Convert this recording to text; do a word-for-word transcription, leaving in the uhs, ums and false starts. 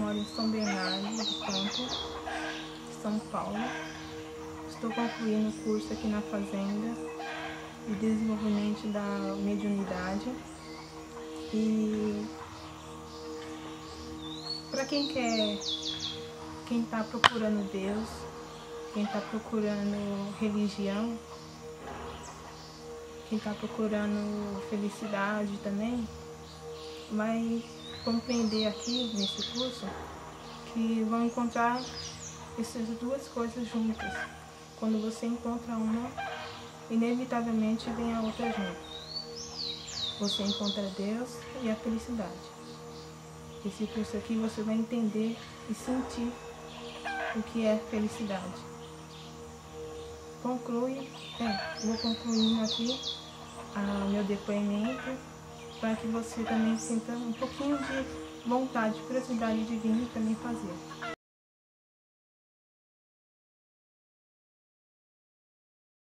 moro em São Bernardo do Campo, São Paulo. Estou concluindo o curso aqui na Fazenda de Desenvolvimento da Mediunidade. E para quem quer, quem está procurando Deus, quem está procurando religião, quem está procurando felicidade também, vai compreender aqui nesse curso que vão encontrar essas duas coisas juntas. Quando você encontra uma, inevitavelmente vem a outra junto. Você encontra Deus e a felicidade. Esse curso aqui você vai entender e sentir o que é felicidade. Conclui, é, vou concluindo aqui o meu depoimento para que você também sinta um pouquinho de vontade, curiosidade de vir também fazer.